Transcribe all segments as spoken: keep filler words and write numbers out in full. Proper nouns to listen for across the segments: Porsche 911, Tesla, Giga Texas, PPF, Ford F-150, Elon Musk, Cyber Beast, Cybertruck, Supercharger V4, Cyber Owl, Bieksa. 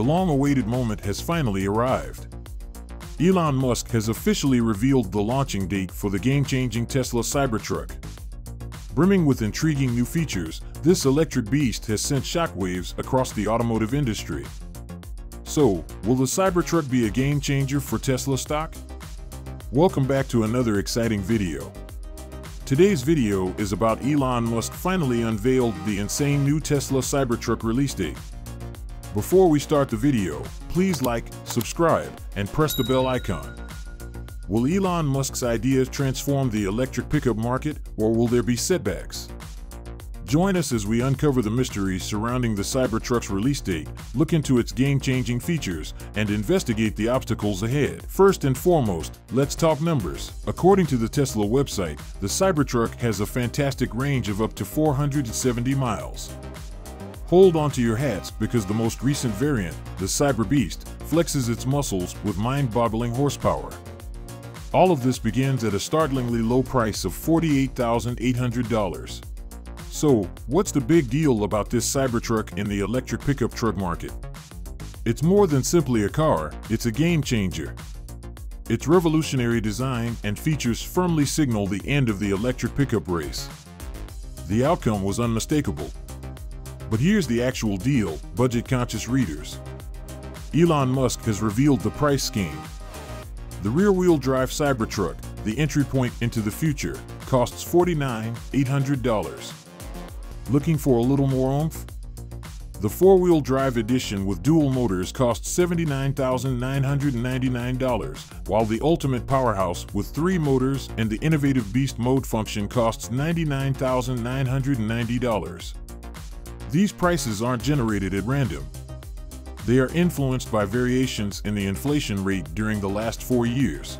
the long-awaited moment has finally arrived. Elon Musk has officially revealed the launching date for the game-changing Tesla Cybertruck. Brimming with intriguing new features, this electric beast has sent shockwaves across the automotive industry. So, will the Cybertruck be a game-changer for Tesla stock? Welcome back to another exciting video. Today's video is about Elon Musk finally unveiled the insane new Tesla Cybertruck release date. Before we start the video, please like, subscribe, and press the bell icon. Will Elon Musk's ideas transform the electric pickup market, or will there be setbacks? Join us as we uncover the mysteries surrounding the Cybertruck's release date, look into its game-changing features, and investigate the obstacles ahead. First and foremost, let's talk numbers. According to the Tesla website, the Cybertruck has a fantastic range of up to four hundred seventy miles. Hold on to your hats because the most recent variant, the Cyber Beast, flexes its muscles with mind-boggling horsepower. All of this begins at a startlingly low price of forty-eight thousand eight hundred dollars. So, what's the big deal about this Cybertruck in the electric pickup truck market? It's more than simply a car, it's a game changer. Its revolutionary design and features firmly signal the end of the electric pickup race. The outcome was unmistakable. But here's the actual deal, budget-conscious readers. Elon Musk has revealed the price scheme. The rear-wheel drive Cybertruck, the entry point into the future, costs forty-nine thousand eight hundred dollars. Looking for a little more oomph? The four-wheel drive edition with dual motors costs seventy-nine thousand nine hundred ninety-nine dollars, while the ultimate powerhouse with three motors and the innovative beast mode function costs ninety-nine thousand nine hundred ninety dollars. These prices aren't generated at random. They are influenced by variations in the inflation rate during the last four years.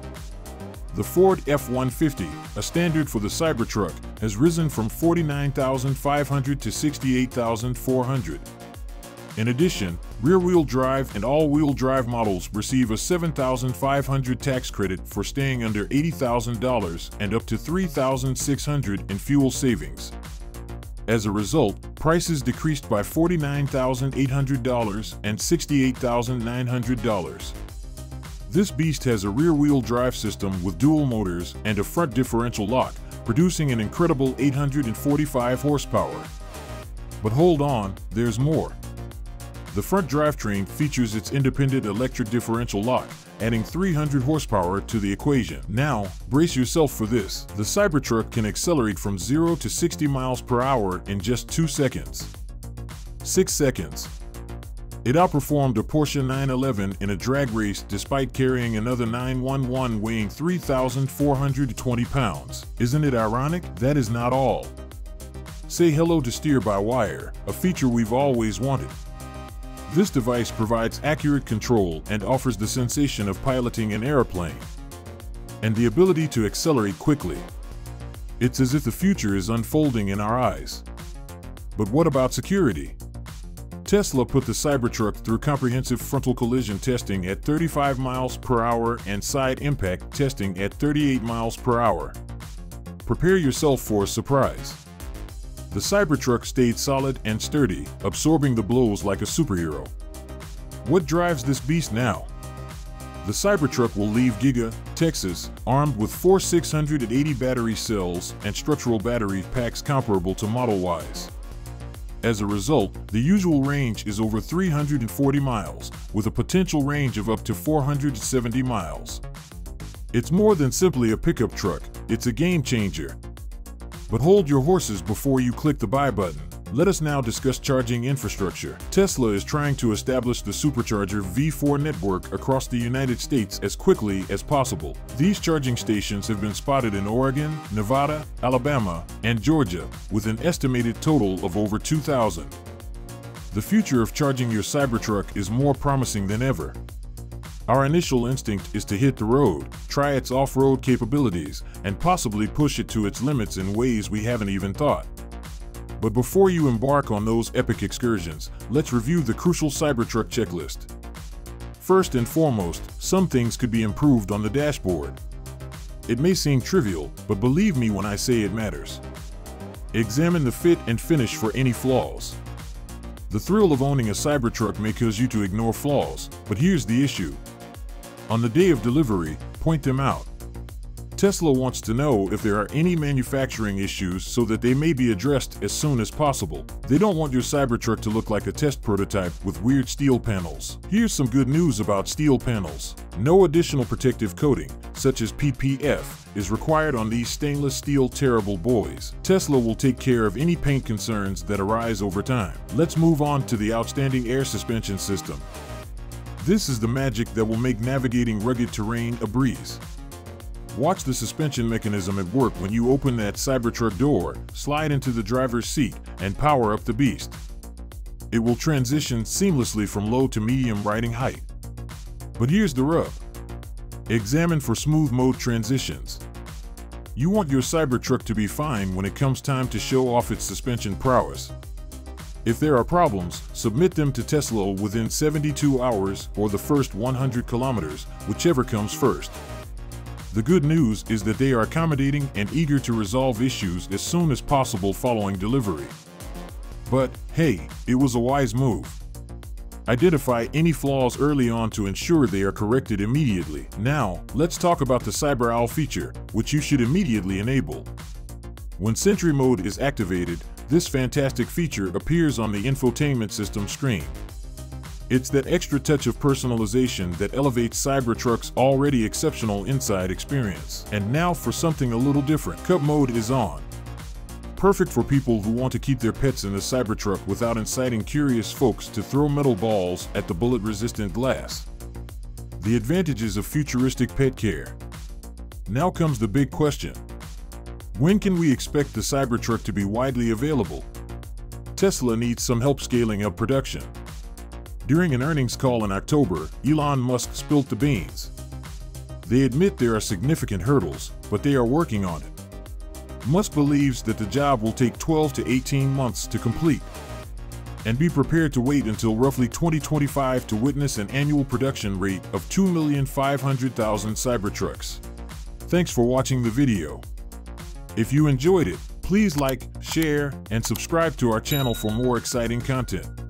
The Ford F one fifty, a standard for the Cybertruck, has risen from forty-nine thousand five hundred dollars to sixty-eight thousand four hundred dollars. In addition, rear-wheel drive and all-wheel drive models receive a seven thousand five hundred dollars tax credit for staying under eighty thousand dollars and up to three thousand six hundred dollars in fuel savings. As a result, prices decreased by forty-nine thousand eight hundred dollars and sixty-eight thousand nine hundred dollars. This beast has a rear-wheel drive system with dual motors and a front differential lock, producing an incredible eight hundred forty-five horsepower. But hold on, there's more. The front drivetrain features its independent electric differential lock, adding three hundred horsepower to the equation. Now, brace yourself for this. The Cybertruck can accelerate from zero to sixty miles per hour in just two seconds. six seconds. It outperformed a Porsche nine eleven in a drag race despite carrying another nine one one weighing three thousand four hundred twenty pounds. Isn't it ironic? That is not all. Say hello to steer-by-wire, a feature we've always wanted. This device provides accurate control and offers the sensation of piloting an airplane and the ability to accelerate quickly. It's as if the future is unfolding in our eyes. But what about security? Tesla put the Cybertruck through comprehensive frontal collision testing at thirty-five miles per hour and side impact testing at thirty-eight miles per hour. Prepare yourself for a surprise. The Cybertruck stayed solid and sturdy, absorbing the blows like a superhero. What drives this beast now? The Cybertruck will leave Giga, Texas, armed with four six hundred eighty battery cells and structural battery packs comparable to Model Ys. As a result, the usual range is over three hundred forty miles, with a potential range of up to four hundred seventy miles. It's more than simply a pickup truck, it's a game changer. But hold your horses before you click the buy button. Let us now discuss charging infrastructure. Tesla is trying to establish the Supercharger V four network across the United States as quickly as possible. These charging stations have been spotted in Oregon, Nevada, Alabama, and Georgia, with an estimated total of over two thousand. The future of charging your Cybertruck is more promising than ever. Our initial instinct is to hit the road, try its off-road capabilities, and possibly push it to its limits in ways we haven't even thought. But before you embark on those epic excursions, let's review the crucial Cybertruck checklist. First and foremost, some things could be improved on the dashboard. It may seem trivial, but believe me when I say it matters. Examine the fit and finish for any flaws. The thrill of owning a Cybertruck may cause you to ignore flaws, but here's the issue. On the day of delivery, point them out. Tesla wants to know if there are any manufacturing issues so that they may be addressed as soon as possible. They don't want your Cybertruck to look like a test prototype with weird steel panels. Here's some good news about steel panels. No additional protective coating, such as P P F, is required on these stainless steel terrible boys. Tesla will take care of any paint concerns that arise over time. Let's move on to the outstanding air suspension system. This is the magic that will make navigating rugged terrain a breeze. Watch the suspension mechanism at work when you open that Cybertruck door, slide into the driver's seat, and power up the beast. It will transition seamlessly from low to medium riding height. But here's the rub. Examine for smooth mode transitions. You want your Cybertruck to be fine when it comes time to show off its suspension prowess. If there are problems, submit them to Tesla within seventy-two hours or the first one hundred kilometers, whichever comes first. The good news is that they are accommodating and eager to resolve issues as soon as possible following delivery. But, hey, it was a wise move. Identify any flaws early on to ensure they are corrected immediately. Now, let's talk about the Cyber Owl feature, which you should immediately enable. When Sentry Mode is activated, this fantastic feature appears on the infotainment system screen. It's that extra touch of personalization that elevates Cybertruck's already exceptional inside experience. And now for something a little different. Cup mode is on. Perfect for people who want to keep their pets in the Cybertruck without inciting curious folks to throw metal balls at the bullet-resistant glass. The advantages of futuristic pet care. Now comes the big question. When can we expect the Cybertruck to be widely available? Tesla needs some help scaling up production. During an earnings call in October, Elon Musk spilt the beans. They admit there are significant hurdles, but they are working on it. Musk believes that the job will take twelve to eighteen months to complete. And be prepared to wait until roughly twenty twenty-five to witness an annual production rate of two million five hundred thousand Cybertrucks. Thanks for watching the video. If you enjoyed it, please like, share, and subscribe to our channel for more exciting content.